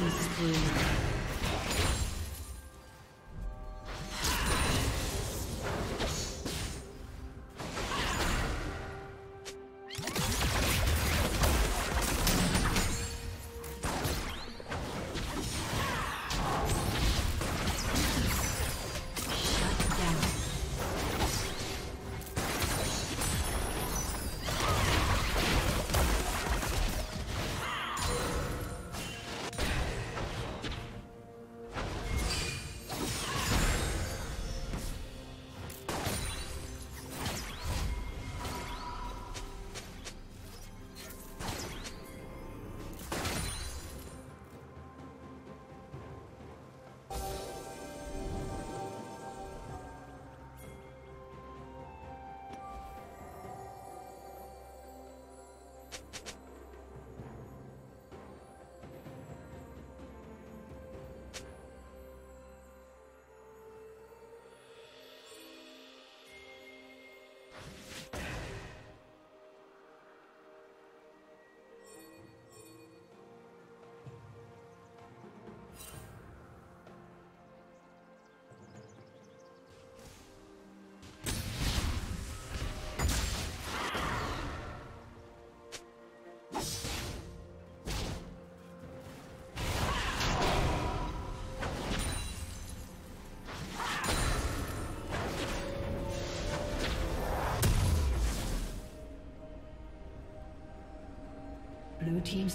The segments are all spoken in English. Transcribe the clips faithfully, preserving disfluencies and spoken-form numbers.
killing spree. Blue team's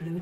Blue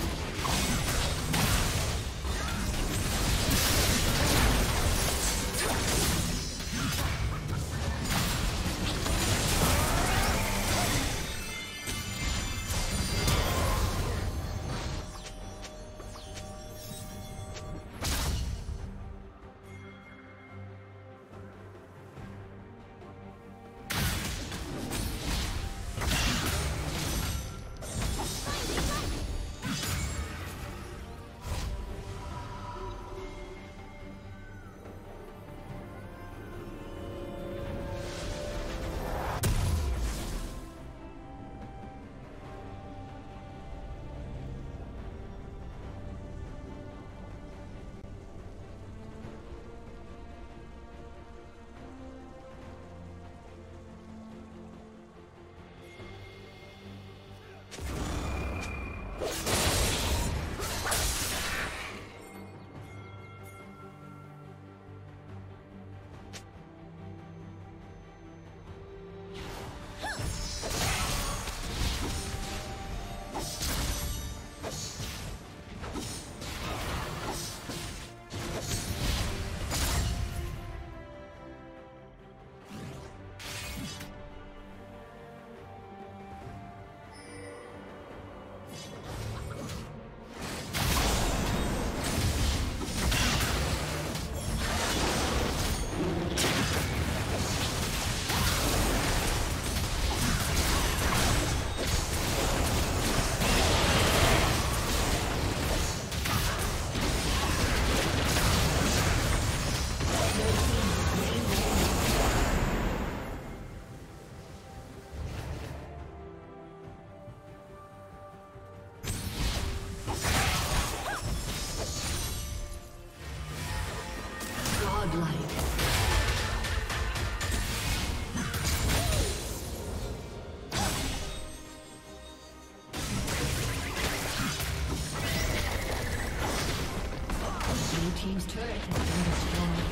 team's turret has been destroyed.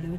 Blue